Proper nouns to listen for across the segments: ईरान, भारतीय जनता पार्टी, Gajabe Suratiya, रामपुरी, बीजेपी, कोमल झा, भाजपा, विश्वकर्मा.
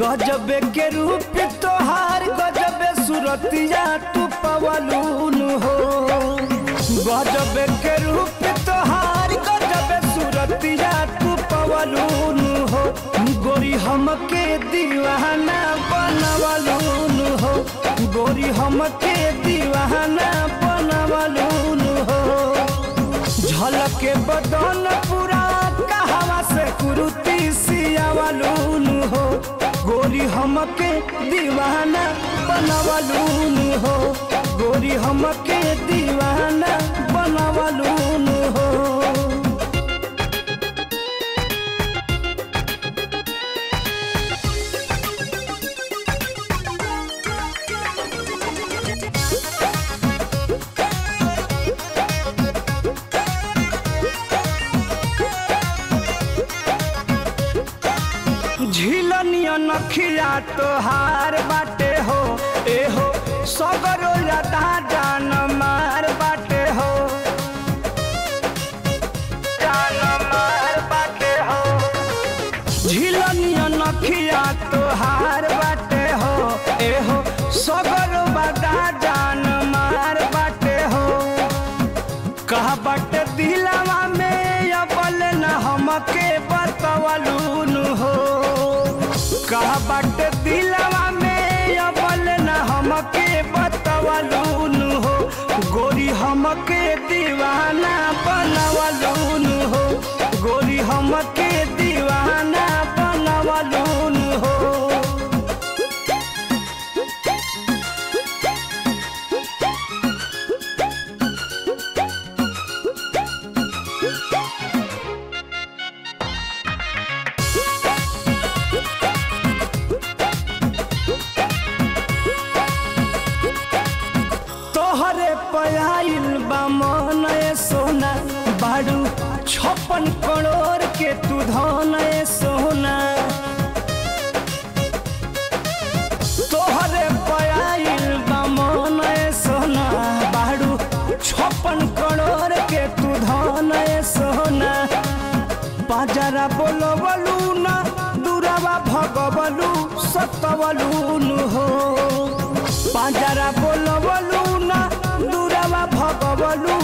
गजबे के रूप तोहार गजबे सुरतिया तू पवलून हो। गजबे के रूप तोहार गजबे सुरतिया तू पवलून हो। गोरी हमके दीवाना बनवलून हो। गोरी हमके दीवाना बनवलून हो। झलक के बदन पूरा कहवा से कुरुती सियावलून हो। गोरी हमके दीवाना बनवलून हो। गोरी हमके दीवाना बनवलून हो। झिलनिया नखिया तोहार बाटे हो। एहो सगरो राधा जान मार बाटे हो। जान मार बाटे हो। झिलनिया नखिया तोहार बाटे हो। एहो सगरो बाधा जान मार बाटे हो। कहा बाटे दिलवा में अबल न हमके बतवलून हो। कहा बाटे दिलवा में अबल न हमके बतवलून हो। गोरी हमके दीवाना बनवलून हो। गोरी हमके दीवाना बनवलून हो। सोना बारू 56 करोड़ के तू धन ए सोना। तोहरे पयाइल बा मन ए सोना बारू 56 करोड़ के तू धन ए सोना। बाजारा बोलवलू ना दुरावा भगवलू सतवलून हो। बाजारा बोलवलू ना दुरावा भगवलू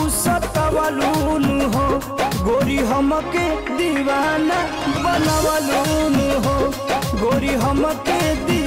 बनवलून हो। गोरी हमके दीवाना बनवलून हो। गोरी हमके